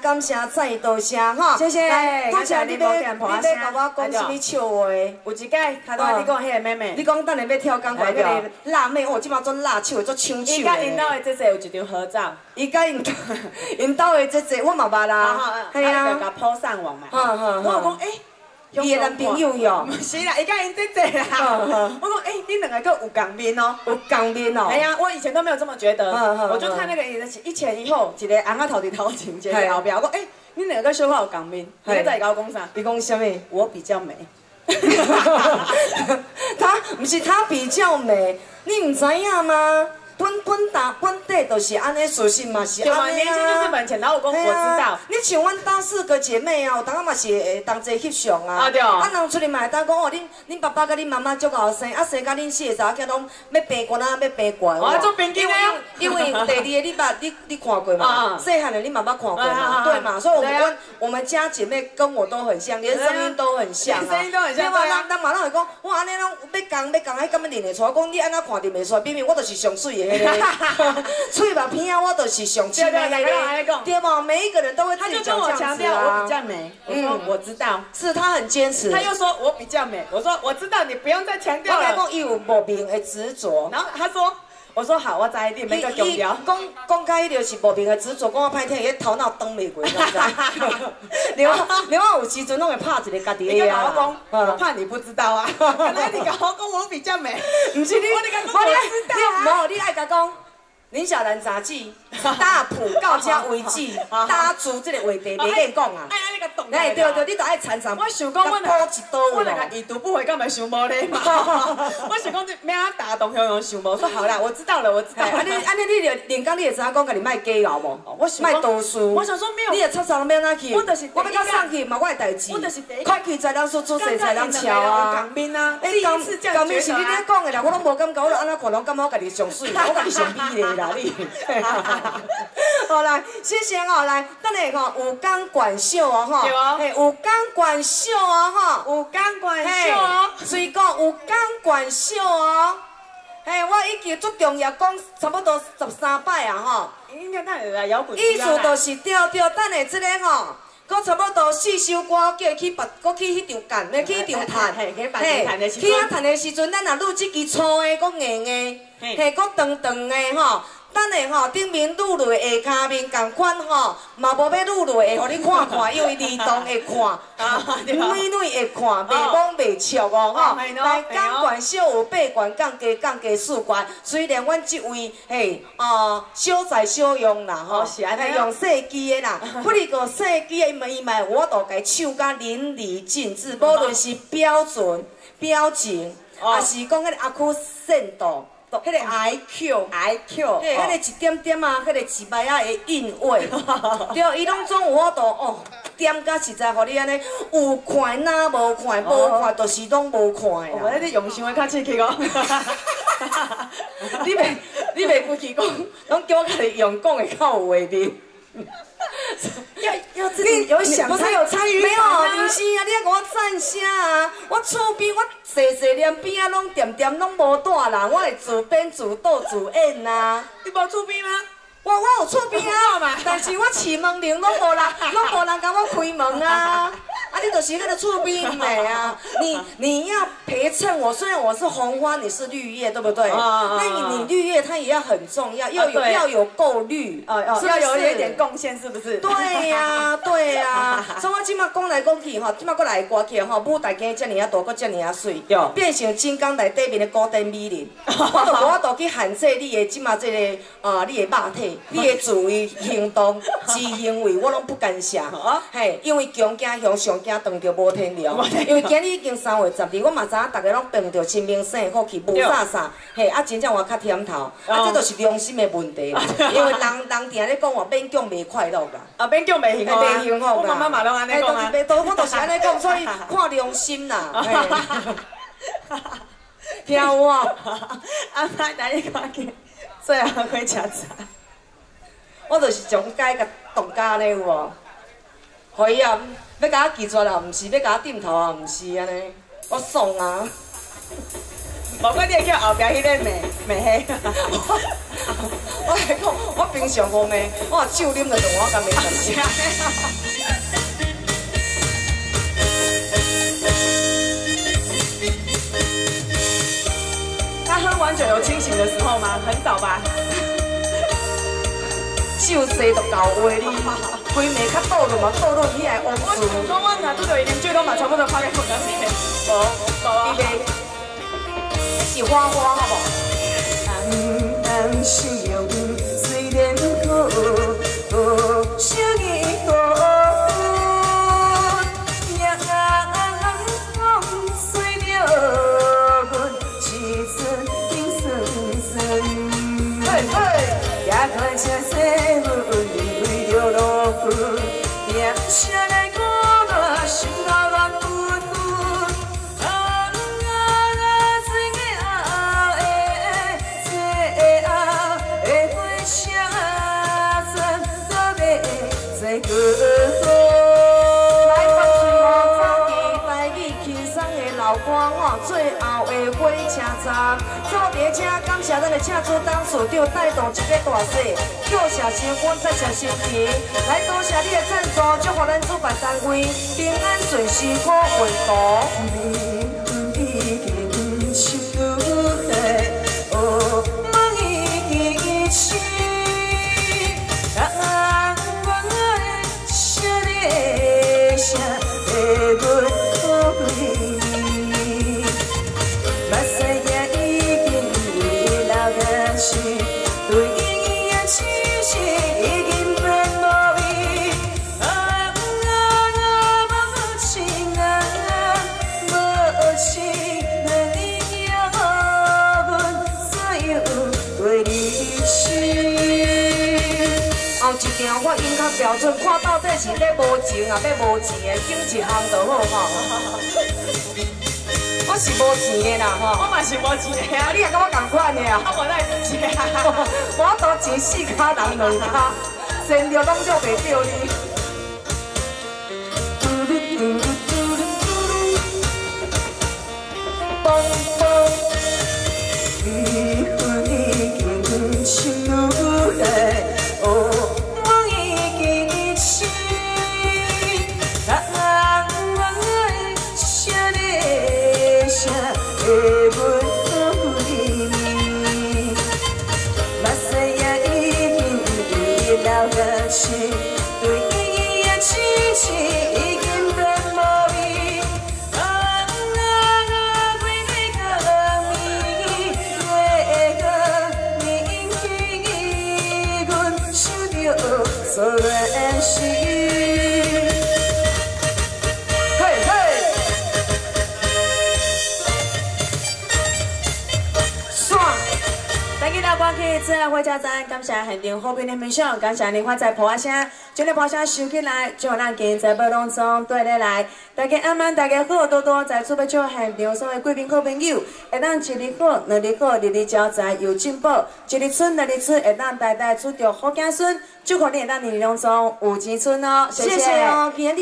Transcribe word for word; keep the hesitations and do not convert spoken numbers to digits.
感谢再多谢哈，谢谢。他像你要你要甲我讲什么笑话？有一届，头拄仔你讲迄个妹妹，你讲等下要跳钢管迄个辣妹，哦，即马做辣手做抢手。伊甲因老的姐姐有一张合照，伊甲因因老的姐姐我嘛捌啦，系啊，就甲抛上网嘛。我讲诶。 伊的男朋友哟，唔是啦，伊甲因姐姐啦。我讲，哎，你两个够有共面哦，有共面哦。哎呀，我以前都没有这么觉得，我就看那个一前一后，一个昂啊头顶头前，一个后边。我讲，哎，你两个小可有共面，你在甲我讲啥？你讲什么？我比较美。他唔是他比较美，你唔知影吗？本本打本地都是安尼，属性嘛是安尼啊。年轻就是本钱，然后我讲我知道。你像阮当四个姐妹啊，有当啊嘛是会同齐翕相啊。啊对。啊人出来嘛会当讲哦，恁恁爸爸甲恁妈妈足后生，啊生甲恁四个查囝拢要白官啊，要白官。我做平均的。因为第二个你捌你你看过嘛？细汉的你妈妈看过嘛？对嘛？所以我们我们家姐妹跟我都很像，连声音都很像啊。声音都很像。对啊。咱妈拢会讲，我安尼拢要讲要讲，迄敢要认得出？我讲你安那看认袂出，明明我就是上水的。 嘴巴偏啊，我都是上亲的，对吗？每一个人都会自己讲这样子啊。他就跟我强调我比较美，我说我知道，是他很坚持。他又说我比较美，我说我知道，你不用再强调了。我讲伊有莫名的执着，然后他说，我说好，我知你每个强调。讲讲开伊就是莫名的执着，讲我歹听，伊头脑转袂过，你知道？另外另外有时阵拢会拍一个家己的啊。我讲，我怕你不知道啊。原来你讲我讲我比较美，不是你，我你讲我知道。 无，你爱甲讲林小兰杂志大埔到遮为止，搭住这个话题袂瘾讲啊。哎，安尼甲动起来。哎，对对，你著爱缠缠。我想讲，我来一刀，我来甲已读不回，干嘛想无咧嘛？我想讲，明仔打动向向想无，说好啦，我知道了，我知道。安尼安尼，你连连讲你会知影讲，甲你卖假聊无？我想卖读书。我想说没有。你的插上要哪去？我就是我要甲上去嘛，我的代志。我就是第一。快去才当说做事才当巧啊。港面啊，哎，港港面是你咧讲的啦，我拢无感觉，我著安那看，拢感觉我家己上水，我家己上美咧。 好来，谢谢哦，来，等下吼有钢管秀哦，吼，嘿，有钢管秀哦，吼，有钢管秀哦，随讲有钢管秀哦，嘿，我已经足重要讲差不多十三摆啊，吼，应该等下来摇滚。意思就是对对，等下这个吼，佫差不多四首歌，叫伊去别，佫去迄场干，要去迄场弹，嘿，去遐弹的时阵，咱若录这支粗的，佫硬的。 嘿，搁长长的吼，等下吼顶面撸落下骹面同款吼，嘛无要撸落下，互你看看，因为儿童会看，女女会看，袂懵袂笑哦吼。来，钢管秀有八管降低降低四管，虽然阮即位嘿哦小才小用啦吼，是安尼用细机的啦，不哩个细机的伊嘛我都该唱甲淋漓尽致，无论是标准表情，啊是讲迄个阿酷深度。 迄个 I Q， 迄个一点点啊，迄个一摆啊的韵味，对，伊拢总有法度哦，点甲实在，互你安尼有看哪无看，无看就是拢无看啦。我咧用心的较刺激哦，你袂你袂不去讲，拢叫我家己用讲的较有画面。要要自己有想，不是有参与？没有，不是啊，你还给我赞声啊！我厝边我。 坐坐连边啊，拢点点拢无大人，我会自编自导自演啊。你无厝边吗？我我有厝边啊，但是我饲门铃拢无人，拢无人甲我开门啊。啊，你就是那个厝边妹啊。你你要陪衬我，虽然我是红花，你是绿叶，对不对？那你你绿叶它也要很重要，要有要有够绿，要有一点贡献，是不是？对呀，对呀。所以我今麦讲来讲去吼，今麦过来歌曲吼，舞台间遮尔啊大，搁遮尔啊水，变成晋江内底面的古典美人。我都我都去限制你的今麦这个啊，你的肉体。 你的自为行动、之行为，我拢不敢写，嘿，因为强惊向上惊，当着无天良。因为今日已经三月十二，我嘛知影，大家拢碰到清明省福气无啥啥，嘿，啊，真正我较甜头，啊，这都是良心的问题。因为人人定咧讲话勉强袂快乐啦，啊，勉强袂幸福，袂幸福啦。我妈妈嘛拢安尼讲啊，我都是安尼讲，所以看良心啦。听有啊，阿妈带你看去，最后可以吃茶。 我就是从街甲动家咧有无？可以啊，要甲我拒绝啊，毋是；要甲我点头啊，毋是安尼。我爽啊！无怪你叫后壁迄个妹妹嘿。我系讲，我平常无骂，我话酒啉就同我干骂成声。 完全有清醒的时候吗？很少吧。酒醉都搞歪哩，规暝较倒落嘛，倒落起来乌醉。我我若拄到伊啉醉，拢嘛差不多趴在裤裆底。无，无啊。伊袂是花花好无？暗暗想，虽然苦，想伊苦。 看这世事，为着落雨，命生来孤单，心头乱滚滚。啊啊啊！水个啊，这个啊，会花香啊，全都袂做孤单。来放水啊，早起台语轻松的老歌吼，最后的火车站。 坐车感谢咱的车主董事长带动这个大势，叫谢新婚，再谢新年，来多谢你的赞助，祝福咱主办单位平安顺心，好运途。 我音乐标准，看到底是咧无情啊，咧无钱的，拣一项就好吼。我是无钱的啦吼，我嘛是无钱的啊，你也跟我同款的啊。我来一个，我多钱四脚人两脚，先着拢做袂到你。蹦蹦，离婚已经心愈来。 大家赞，感谢现场好评的分享，感谢你发财破声，将你破声收起来，就咱今在不拢中对你来。大家晚安，大家好，多多在厝要做现场所有贵宾好朋友，会当一日好，两日好，日日招财有进步，一日春，两日春，会当代代出着好子孙，祝福你会当年年拢中有钱春哦，谢谢哦，今日。